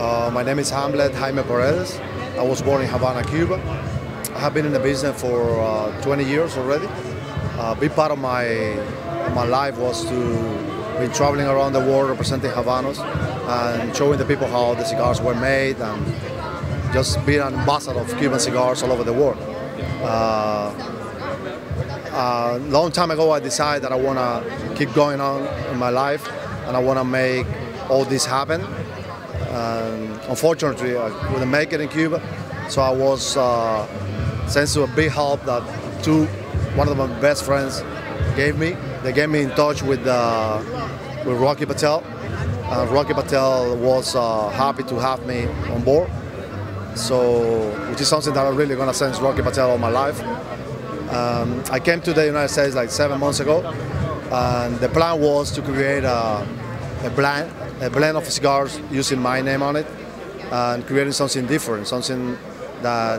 My name is Hamlet Jaime Paredes. I was born in Havana, Cuba. I have been in the business for 20 years already. A big part of my life was to be traveling around the world representing Habanos and showing the people how the cigars were made and just being an ambassador of Cuban cigars all over the world. A long time ago, I decided that I want to keep going on in my life and I want to make all this happen. And unfortunately, I couldn't make it in Cuba, so I was sent to a big help that one of my best friends gave me. They gave me in touch with Rocky Patel. Rocky Patel was happy to have me on board, so which is something that I'm really going to thank Rocky Patel all my life. I came to the United States like 7 months ago, and the plan was to create a blend of cigars using my name on it and creating something different, something that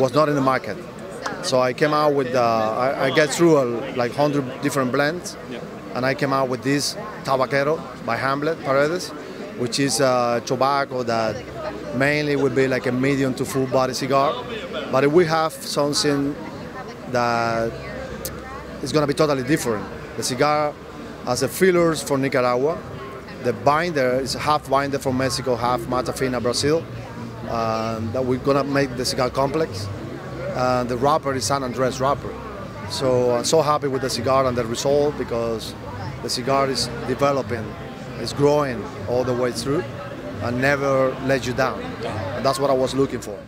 was not in the market. So I came out with, I get through like 100 different blends, and I came out with this Tabaquero by Hamlet Paredes, which is tobacco that mainly would be like a medium to full body cigar. But if we have something that is going to be totally different, the cigar as a fillers for Nicaragua, the binder is half binder from Mexico, half Matafina, Brazil, that we're going to make the cigar complex. The wrapper is San Andres wrapper. So I'm so happy with the cigar and the result because the cigar is developing, it's growing all the way through and never let you down. And that's what I was looking for.